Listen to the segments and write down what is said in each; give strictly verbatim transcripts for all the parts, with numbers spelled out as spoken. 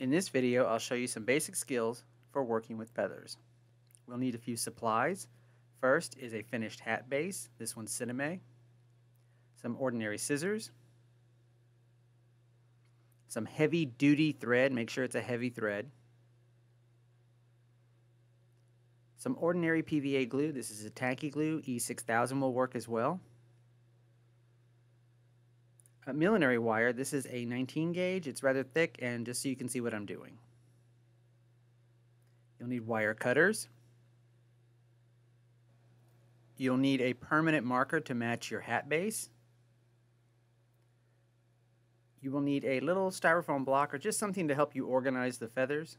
In this video, I'll show you some basic skills for working with feathers. We'll need a few supplies. First is a finished hat base, this one's Sinamay, some ordinary scissors, some heavy duty thread, make sure it's a heavy thread, some ordinary P V A glue, this is a tacky glue, E six thousand will work as well, a millinery wire, this is a nineteen gauge, it's rather thick, and just so you can see what I'm doing. You'll need wire cutters. You'll need a permanent marker to match your hat base. You will need a little styrofoam block or just something to help you organize the feathers.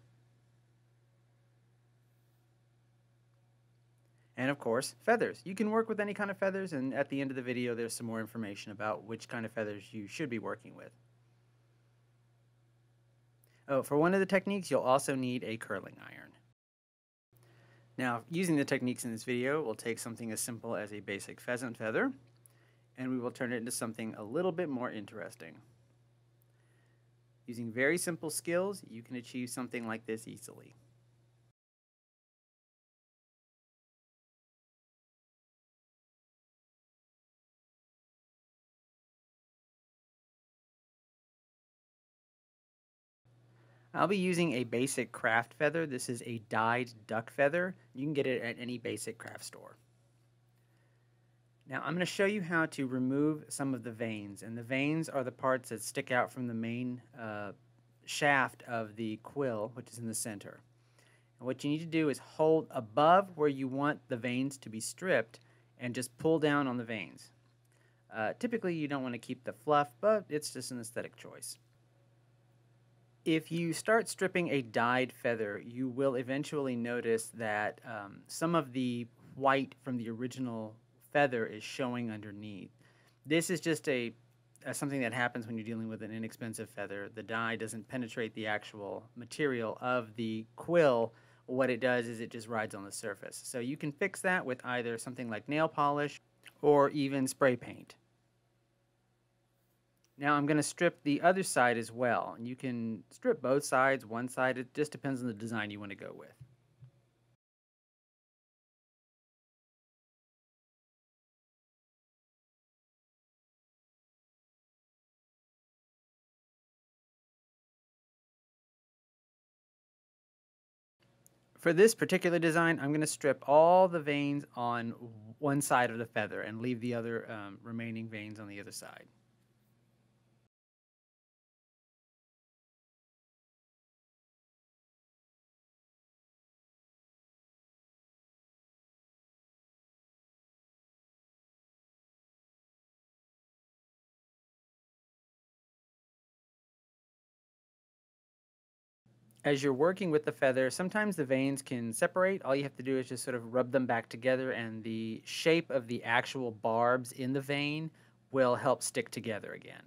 And of course, feathers. You can work with any kind of feathers, and at the end of the video there's some more information about which kind of feathers you should be working with. Oh, for one of the techniques you'll also need a curling iron. Now, using the techniques in this video, we'll take something as simple as a basic pheasant feather, and we will turn it into something a little bit more interesting. Using very simple skills, you can achieve something like this easily. I'll be using a basic craft feather. This is a dyed duck feather. You can get it at any basic craft store. Now I'm going to show you how to remove some of the veins, and the veins are the parts that stick out from the main uh, shaft of the quill, which is in the center. And what you need to do is hold above where you want the veins to be stripped and just pull down on the veins. Uh, typically you don't want to keep the fluff, but it's just an aesthetic choice. If you start stripping a dyed feather, you will eventually notice that um, some of the white from the original feather is showing underneath. This is just a, a something that happens when you're dealing with an inexpensive feather. The dye doesn't penetrate the actual material of the quill. What it does is it just rides on the surface. So you can fix that with either something like nail polish or even spray paint. Now I'm going to strip the other side as well, and you can strip both sides, one side, it just depends on the design you want to go with. For this particular design, I'm going to strip all the veins on one side of the feather and leave the other um, remaining veins on the other side. As you're working with the feather, sometimes the veins can separate. All you have to do is just sort of rub them back together, and the shape of the actual barbs in the vein will help stick together again.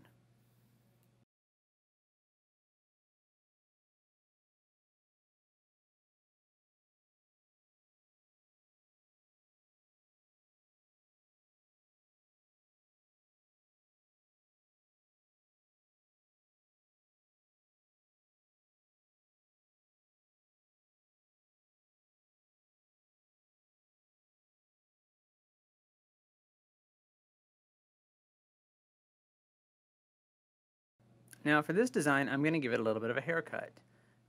Now for this design, I'm going to give it a little bit of a haircut.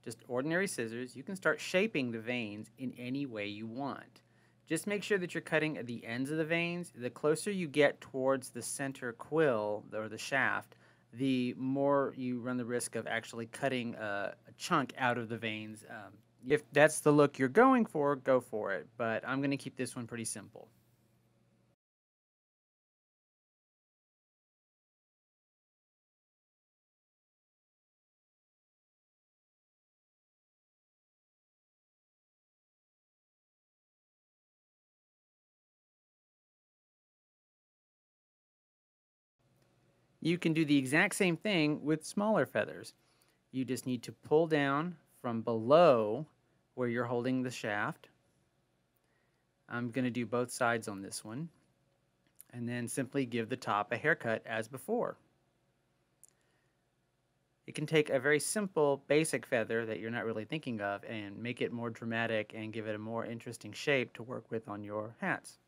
Just ordinary scissors. You can start shaping the veins in any way you want. Just make sure that you're cutting at the ends of the veins. The closer you get towards the center quill, or the shaft, the more you run the risk of actually cutting a, a chunk out of the veins. Um, if that's the look you're going for, go for it, but I'm going to keep this one pretty simple. You can do the exact same thing with smaller feathers. You just need to pull down from below where you're holding the shaft. I'm going to do both sides on this one, and then simply give the top a haircut as before. It can take a very simple, basic feather that you're not really thinking of and make it more dramatic and give it a more interesting shape to work with on your hats.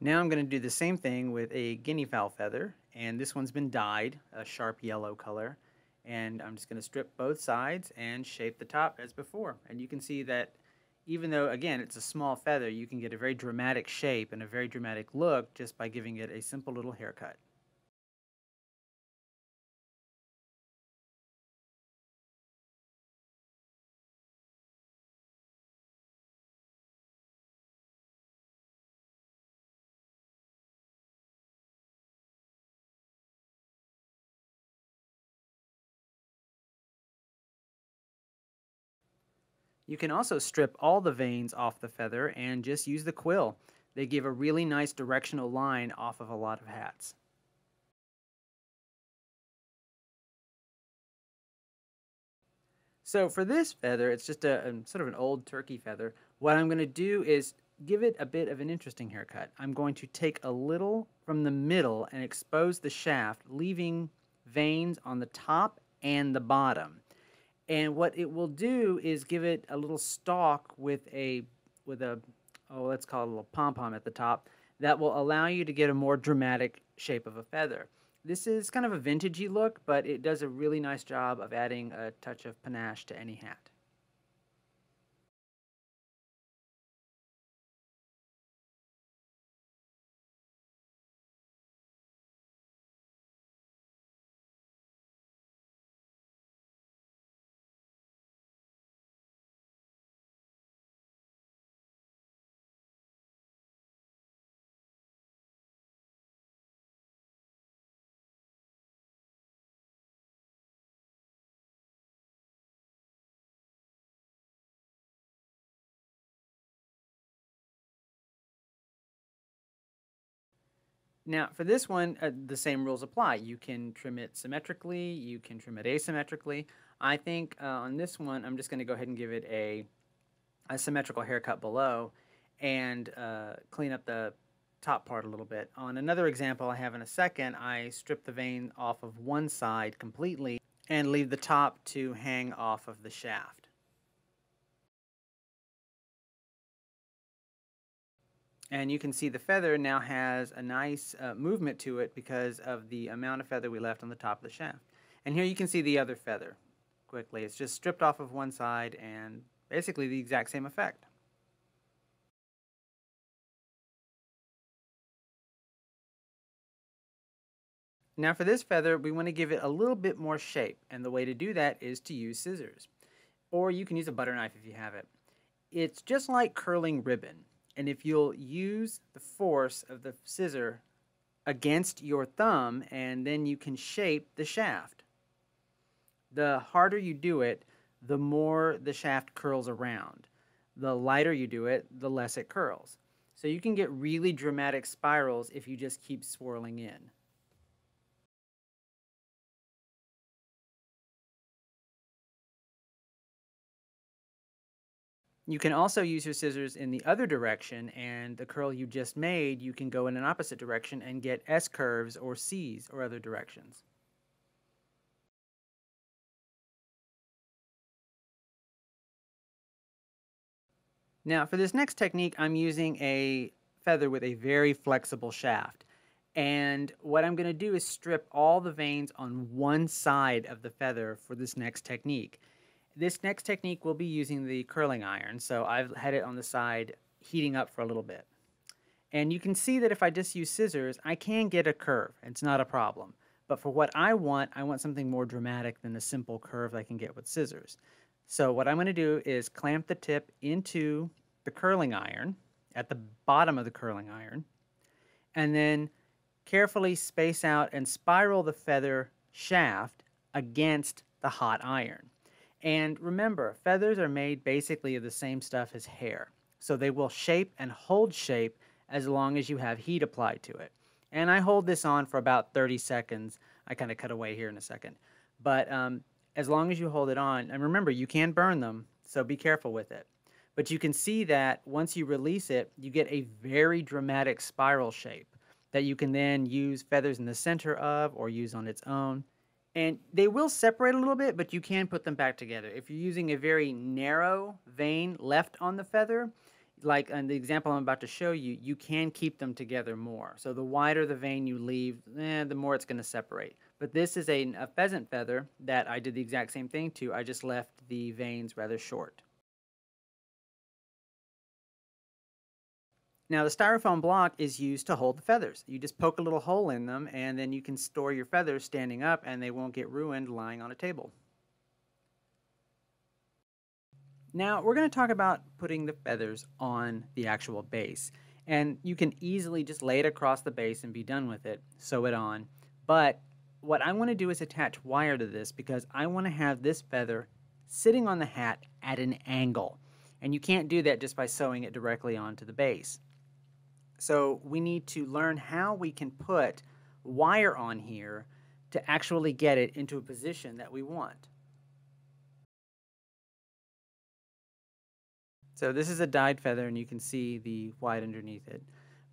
Now I'm going to do the same thing with a guinea fowl feather, and this one's been dyed a sharp yellow color, and I'm just going to strip both sides and shape the top as before. And you can see that even though, again, it's a small feather, you can get a very dramatic shape and a very dramatic look just by giving it a simple little haircut. You can also strip all the veins off the feather and just use the quill. They give a really nice directional line off of a lot of hats. So for this feather, it's just a, a sort of an old turkey feather. What I'm going to do is give it a bit of an interesting haircut. I'm going to take a little from the middle and expose the shaft, leaving veins on the top and the bottom. And what it will do is give it a little stalk with a, with a, oh, let's call it a little pom-pom at the top that will allow you to get a more dramatic shape of a feather. This is kind of a vintagey look, but it does a really nice job of adding a touch of panache to any hat. Now, for this one, uh, the same rules apply. You can trim it symmetrically, you can trim it asymmetrically. I think uh, on this one, I'm just going to go ahead and give it a, a symmetrical haircut below and uh, clean up the top part a little bit. On another example I have in a second, I strip the vein off of one side completely and leave the top to hang off of the shaft. And you can see the feather now has a nice uh, movement to it because of the amount of feather we left on the top of the shaft. And here you can see the other feather quickly. It's just stripped off of one side and basically the exact same effect. Now for this feather, we want to give it a little bit more shape, and the way to do that is to use scissors. Or you can use a butter knife if you have it. It's just like curling ribbon. And if you'll use the force of the scissor against your thumb, and then you can shape the shaft. The harder you do it, the more the shaft curls around. The lighter you do it, the less it curls. So you can get really dramatic spirals if you just keep swirling in. You can also use your scissors in the other direction, and the curl you just made, you can go in an opposite direction and get S-curves or C's or other directions. Now for this next technique, I'm using a feather with a very flexible shaft. And what I'm going to do is strip all the veins on one side of the feather for this next technique. This next technique will be using the curling iron, so I've had it on the side heating up for a little bit. And you can see that if I just use scissors, I can get a curve. It's not a problem. But for what I want, I want something more dramatic than the simple curve that I can get with scissors. So what I'm going to do is clamp the tip into the curling iron, at the bottom of the curling iron, and then carefully space out and spiral the feather shaft against the hot iron. And remember, feathers are made basically of the same stuff as hair. So they will shape and hold shape as long as you have heat applied to it. And I hold this on for about thirty seconds. I kind of cut away here in a second. But um, as long as you hold it on, and remember, you can burn them, so be careful with it. But you can see that once you release it, you get a very dramatic spiral shape that you can then use feathers in the center of or use on its own. And they will separate a little bit, but you can put them back together. If you're using a very narrow vein left on the feather, like in the example I'm about to show you, you can keep them together more. So the wider the vein you leave, eh, the more it's going to separate. But this is a, a pheasant feather that I did the exact same thing to. I just left the veins rather short. Now, the styrofoam block is used to hold the feathers. You just poke a little hole in them, and then you can store your feathers standing up, and they won't get ruined lying on a table. Now, we're going to talk about putting the feathers on the actual base. And you can easily just lay it across the base and be done with it, sew it on. But what I want to do is attach wire to this, because I want to have this feather sitting on the hat at an angle. And you can't do that just by sewing it directly onto the base. So we need to learn how we can put wire on here to actually get it into a position that we want. So this is a dyed feather, and you can see the white underneath it.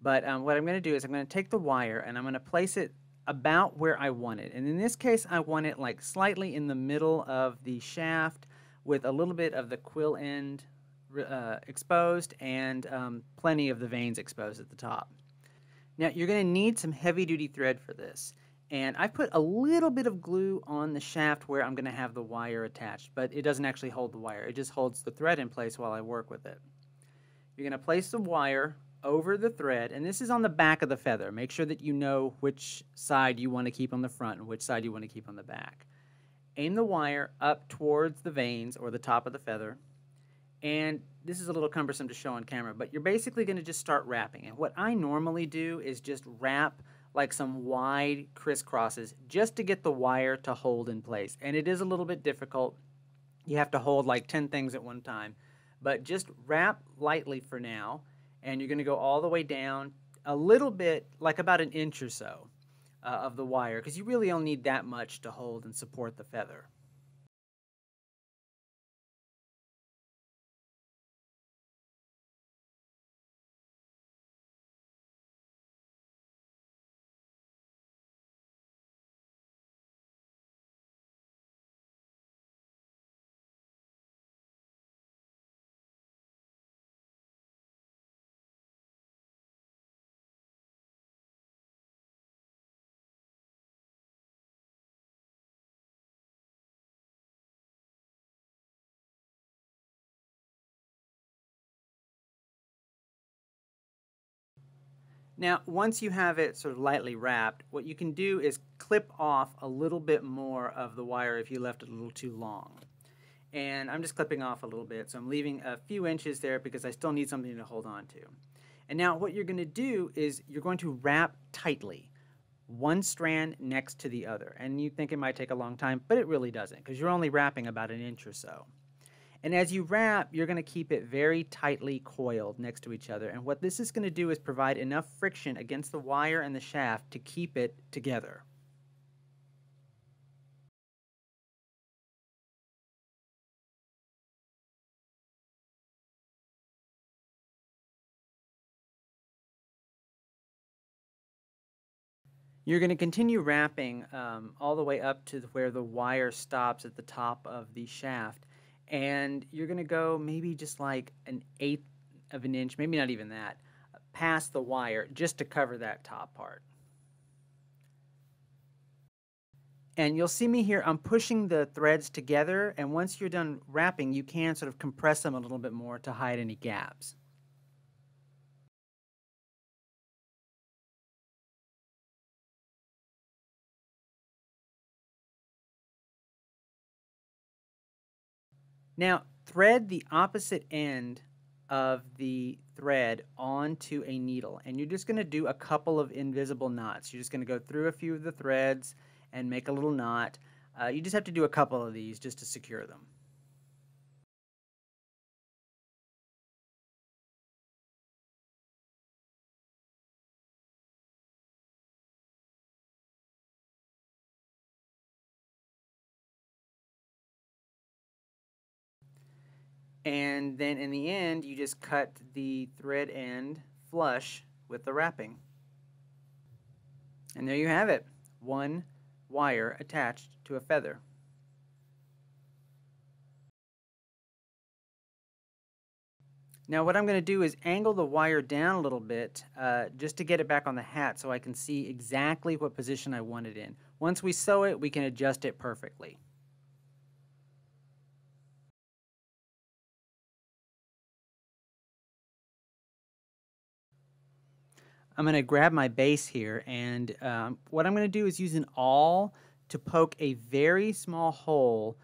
But um, what I'm going to do is I'm going to take the wire, and I'm going to place it about where I want it. And in this case, I want it like slightly in the middle of the shaft with a little bit of the quill end Uh, exposed and um, plenty of the veins exposed at the top. Now you're going to need some heavy-duty thread for this, and I put a little bit of glue on the shaft where I'm going to have the wire attached, but it doesn't actually hold the wire. It just holds the thread in place while I work with it. You're going to place the wire over the thread, and this is on the back of the feather. Make sure that you know which side you want to keep on the front and which side you want to keep on the back. Aim the wire up towards the veins or the top of the feather. And this is a little cumbersome to show on camera, but you're basically going to just start wrapping. And what I normally do is just wrap like some wide crisscrosses just to get the wire to hold in place. And it is a little bit difficult. You have to hold like ten things at one time. But just wrap lightly for now, and you're going to go all the way down a little bit, like about an inch or so uh, of the wire, because you really only need that much to hold and support the feather. Now, once you have it sort of lightly wrapped, what you can do is clip off a little bit more of the wire if you left it a little too long. And I'm just clipping off a little bit, so I'm leaving a few inches there because I still need something to hold on to. And now what you're going to do is you're going to wrap tightly, one strand next to the other. And you think it might take a long time, but it really doesn't, because you're only wrapping about an inch or so. And as you wrap, you're going to keep it very tightly coiled next to each other. And what this is going to do is provide enough friction against the wire and the shaft to keep it together. You're going to continue wrapping um, all the way up to where the wire stops at the top of the shaft. And you're going to go maybe just like an eighth of an inch, maybe not even that, past the wire just to cover that top part. And you'll see me here, I'm pushing the threads together, and once you're done wrapping, you can sort of compress them a little bit more to hide any gaps. Now, thread the opposite end of the thread onto a needle, and you're just going to do a couple of invisible knots. You're just going to go through a few of the threads and make a little knot. Uh, you just have to do a couple of these just to secure them. And then in the end, you just cut the thread end flush with the wrapping. And there you have it, one wire attached to a feather. Now what I'm going to do is angle the wire down a little bit uh, just to get it back on the hat so I can see exactly what position I want it in. Once we sew it, we can adjust it perfectly. I'm going to grab my base here, and um, what I'm going to do is use an awl to poke a very small hole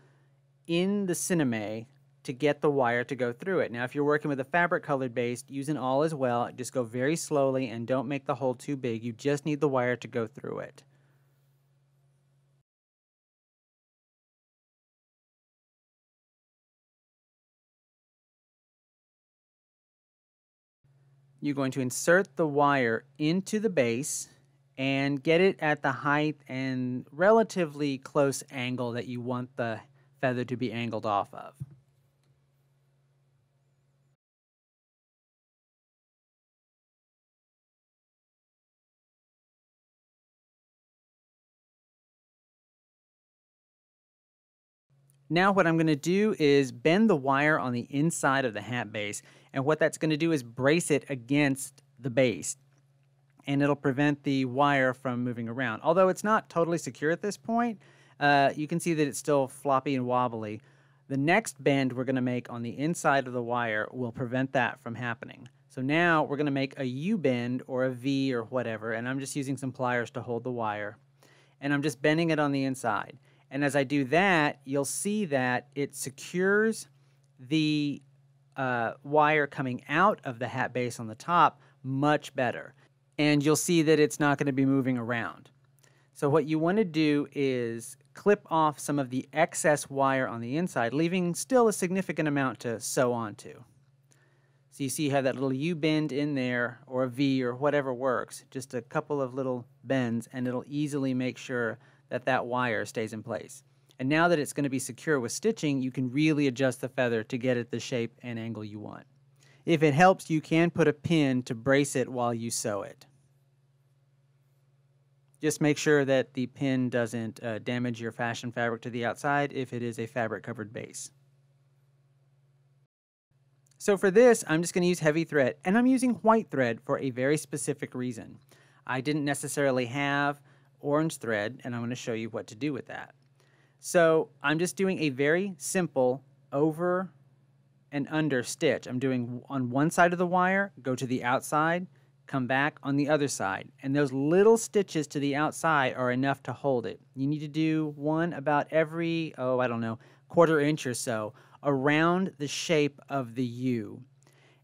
in the Sinamay to get the wire to go through it. Now, if you're working with a fabric colored base, use an awl as well. Just go very slowly and don't make the hole too big. You just need the wire to go through it. You're going to insert the wire into the base and get it at the height and relatively close angle that you want the feather to be angled off of. Now what I'm going to do is bend the wire on the inside of the hat base, and what that's going to do is brace it against the base, and it'll prevent the wire from moving around. Although it's not totally secure at this point, uh, you can see that it's still floppy and wobbly. The next bend we're going to make on the inside of the wire will prevent that from happening. So now we're going to make a U-bend or a V or whatever, and I'm just using some pliers to hold the wire, and I'm just bending it on the inside. And as I do that, you'll see that it secures the uh, wire coming out of the hat base on the top much better. And you'll see that it's not going to be moving around. So what you want to do is clip off some of the excess wire on the inside, leaving still a significant amount to sew onto. So you see you have that little U-bend in there, or a V, or whatever works. Just a couple of little bends, and it'll easily make sure that that wire stays in place. And now that it's going to be secure with stitching, you can really adjust the feather to get it the shape and angle you want. If it helps, you can put a pin to brace it while you sew it. Just make sure that the pin doesn't uh, damage your fashion fabric to the outside if it is a fabric-covered base. So for this, I'm just going to use heavy thread, and I'm using white thread for a very specific reason. I didn't necessarily have orange thread, and I'm going to show you what to do with that. So I'm just doing a very simple over and under stitch. I'm doing on one side of the wire, go to the outside, come back on the other side, and those little stitches to the outside are enough to hold it. You need to do one about every, oh, I don't know, quarter inch or so around the shape of the U.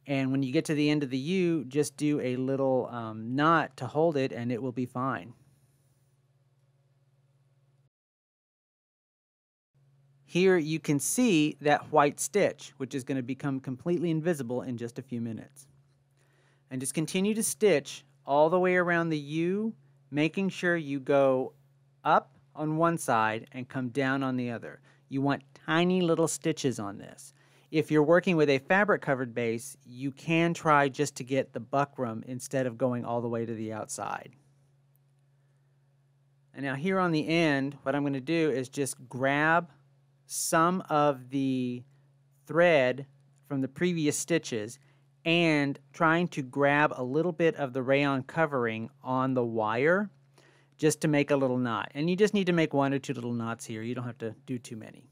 And when you get to the end of the U, just do a little um, knot to hold it, and it will be fine. Here you can see that white stitch, which is going to become completely invisible in just a few minutes. And just continue to stitch all the way around the U, making sure you go up on one side and come down on the other. You want tiny little stitches on this. If you're working with a fabric-covered base, you can try just to get the buckram instead of going all the way to the outside. And now here on the end, what I'm going to do is just grab some of the thread from the previous stitches and trying to grab a little bit of the rayon covering on the wire just to make a little knot. And you just need to make one or two little knots here. You don't have to do too many.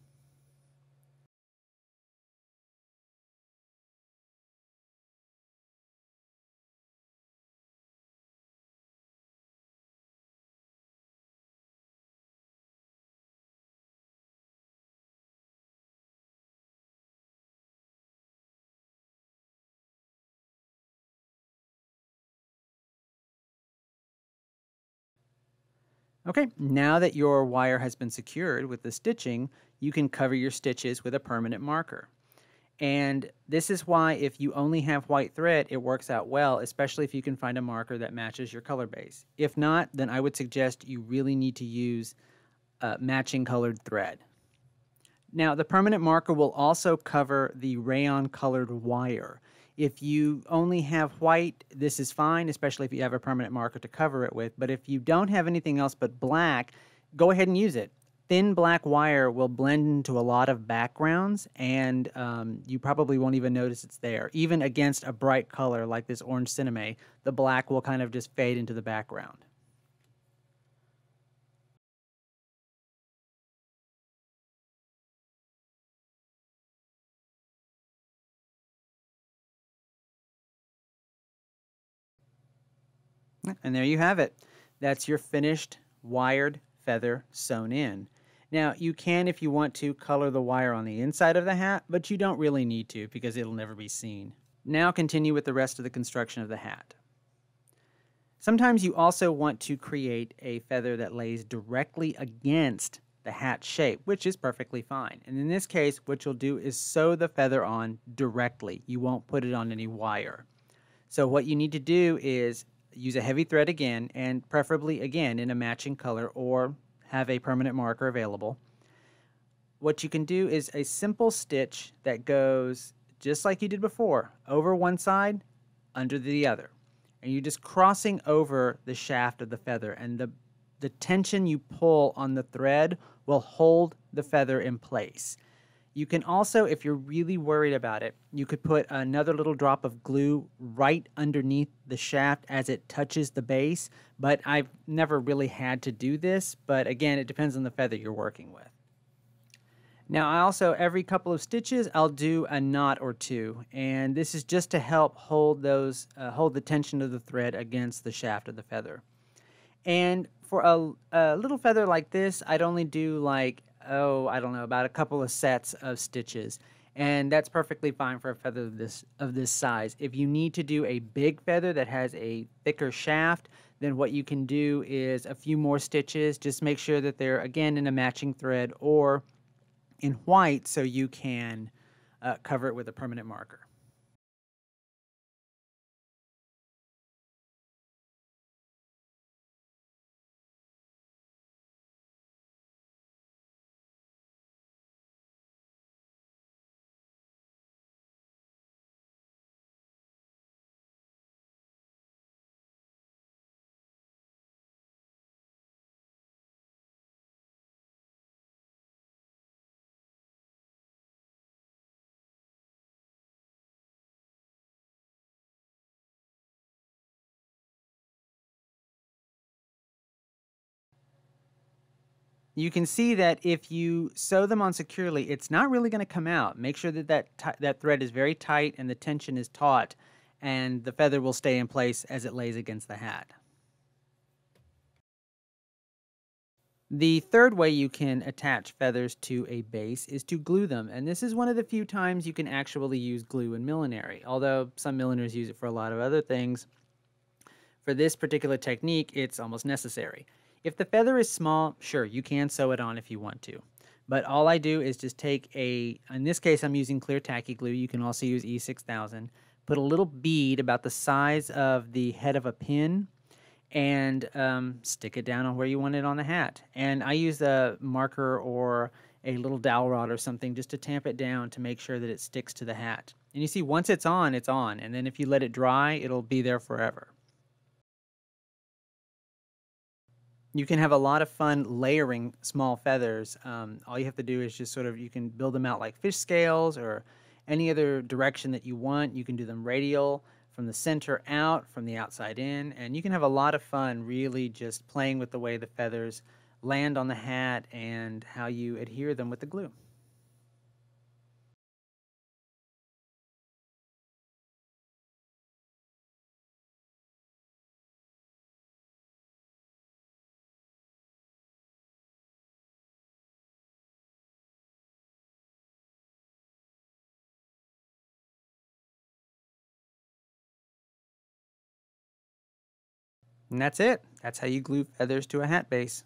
Okay, now that your wire has been secured with the stitching, you can cover your stitches with a permanent marker. And this is why if you only have white thread, it works out well, especially if you can find a marker that matches your color base. If not, then I would suggest you really need to use uh, matching colored thread. Now, the permanent marker will also cover the rayon colored wire. If you only have white, this is fine, especially if you have a permanent marker to cover it with. But if you don't have anything else but black, go ahead and use it. Thin black wire will blend into a lot of backgrounds, and um, you probably won't even notice it's there. Even against a bright color like this orange Sinamay, the black will kind of just fade into the background. And there you have it. That's your finished wired feather sewn in. Now, you can, if you want to, color the wire on the inside of the hat, but you don't really need to because it'll never be seen. Now continue with the rest of the construction of the hat. Sometimes you also want to create a feather that lays directly against the hat shape, which is perfectly fine. And in this case, what you'll do is sew the feather on directly. You won't put it on any wire. So what you need to do is use a heavy thread again, and preferably again in a matching color, or have a permanent marker available. What you can do is a simple stitch that goes just like you did before, over one side, under the other. And you're just crossing over the shaft of the feather, and the, the tension you pull on the thread will hold the feather in place. You can also, if you're really worried about it, you could put another little drop of glue right underneath the shaft as it touches the base, but I've never really had to do this, but again, it depends on the feather you're working with. Now, I also, every couple of stitches, I'll do a knot or two, and this is just to help hold those, uh, hold the tension of the thread against the shaft of the feather. And for a, a little feather like this, I'd only do like oh, I don't know, about a couple of sets of stitches. And that's perfectly fine for a feather of this, of this size. If you need to do a big feather that has a thicker shaft, then what you can do is a few more stitches. Just make sure that they're, again, in a matching thread or in white so you can uh, cover it with a permanent marker. You can see that if you sew them on securely, it's not really going to come out. Make sure that that, that thread is very tight and the tension is taut, and the feather will stay in place as it lays against the hat. The third way you can attach feathers to a base is to glue them, and this is one of the few times you can actually use glue in millinery, although some milliners use it for a lot of other things. For this particular technique, it's almost necessary. If the feather is small, sure, you can sew it on if you want to. But all I do is just take a, in this case I'm using clear tacky glue, you can also use E six thousand, put a little bead about the size of the head of a pin, and um, stick it down on where you want it on the hat. And I use a marker or a little dowel rod or something just to tamp it down to make sure that it sticks to the hat. And you see, once it's on, it's on. And then if you let it dry, it'll be there forever. You can have a lot of fun layering small feathers. Um, all you have to do is just sort of, you can build them out like fish scales or any other direction that you want. You can do them radial, from the center out, from the outside in, and you can have a lot of fun really just playing with the way the feathers land on the hat and how you adhere them with the glue. And that's it. That's how you glue feathers to a hat base.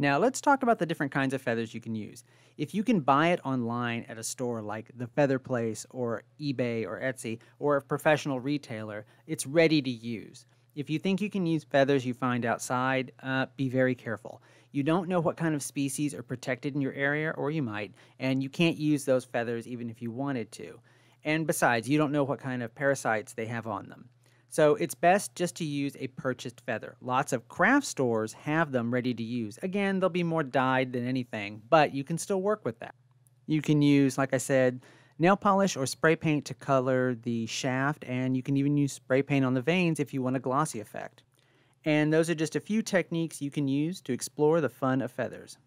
Now let's talk about the different kinds of feathers you can use. If you can buy it online at a store like The Feather Place or eBay or Etsy or a professional retailer, it's ready to use. If you think you can use feathers you find outside, uh, be very careful. You don't know what kind of species are protected in your area, or you might, and you can't use those feathers even if you wanted to. And besides, you don't know what kind of parasites they have on them. So it's best just to use a purchased feather. Lots of craft stores have them ready to use. Again, they'll be more dyed than anything, but you can still work with that. You can use, like I said, nail polish or spray paint to color the shaft, and you can even use spray paint on the veins if you want a glossy effect. And those are just a few techniques you can use to explore the fun of feathers.